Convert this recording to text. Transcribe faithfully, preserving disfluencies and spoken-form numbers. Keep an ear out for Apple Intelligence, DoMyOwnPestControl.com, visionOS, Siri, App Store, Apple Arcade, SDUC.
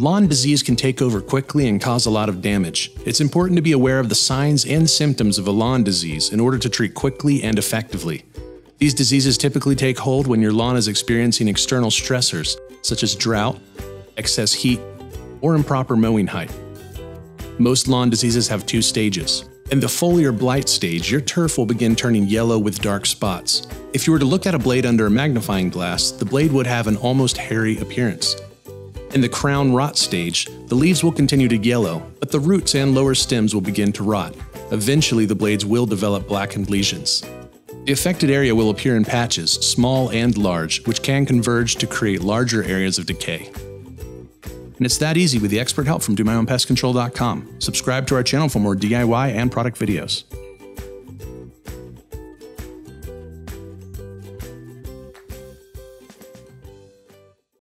Lawn disease can take over quickly and cause a lot of damage. It's important to be aware of the signs and symptoms of a lawn disease in order to treat quickly and effectively. These diseases typically take hold when your lawn is experiencing external stressors, such as drought, excess heat, or improper mowing height. Most lawn diseases have two stages. In the foliar blight stage, your turf will begin turning yellow with dark spots. If you were to look at a blade under a magnifying glass, the blade would have an almost hairy appearance. In the crown rot stage, the leaves will continue to yellow, but the roots and lower stems will begin to rot. Eventually, the blades will develop blackened lesions. The affected area will appear in patches, small and large, which can converge to create larger areas of decay. And it's that easy with the expert help from Do My Own Pest Control dot com. Subscribe to our channel for more D I Y and product videos.